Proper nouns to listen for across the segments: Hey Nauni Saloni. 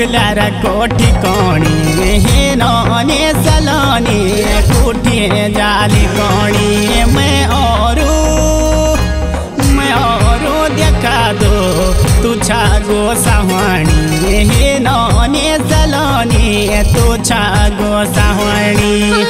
ओखलार कोठी कोणी हे नौनी सलोनी कोठी जाली कोणी मैं औरू देखा दो तू छागो सवाणी हे नौनी सलोनी तू छागो सवाणी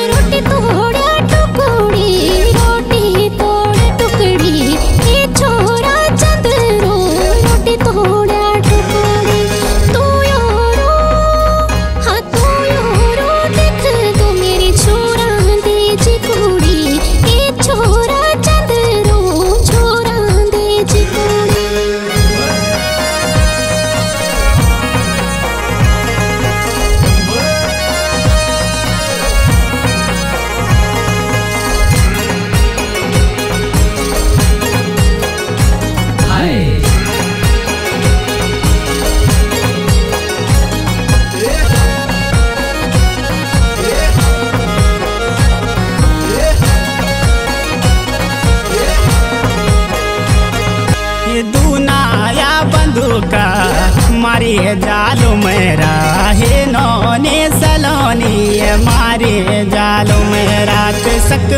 का मारे जालो मेरा हे नौनी सलोनी मारे जालो मेरा ते सक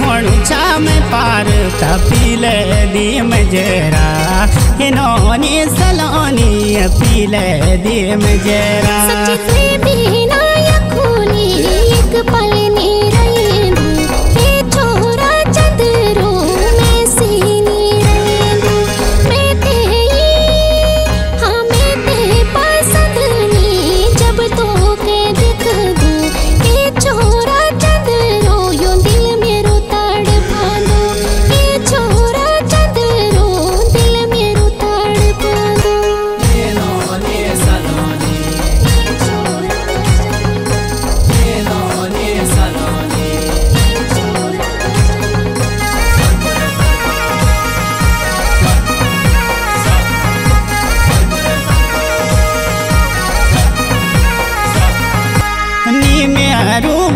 होणु चा मैं पार पीले दी मजेरा हे नौनी सलोनी पीले दी मजेरा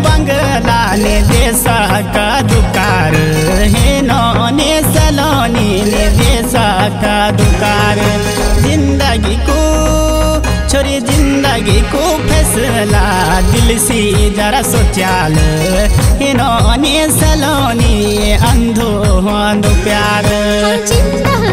बंगला ने देसा का दुकार हे नौनी सलोनी ने देसा का दुकार जिंदगी को फैसला दिल से जरा सोचाल हे नौनी सलोनी अंधो अंधो प्यार सलोनी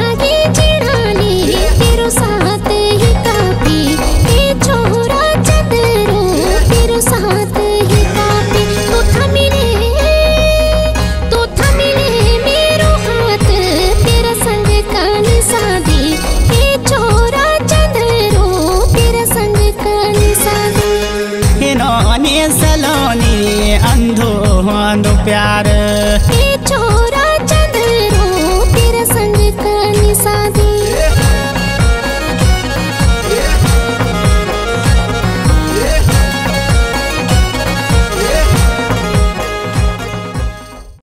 अंधो प्यार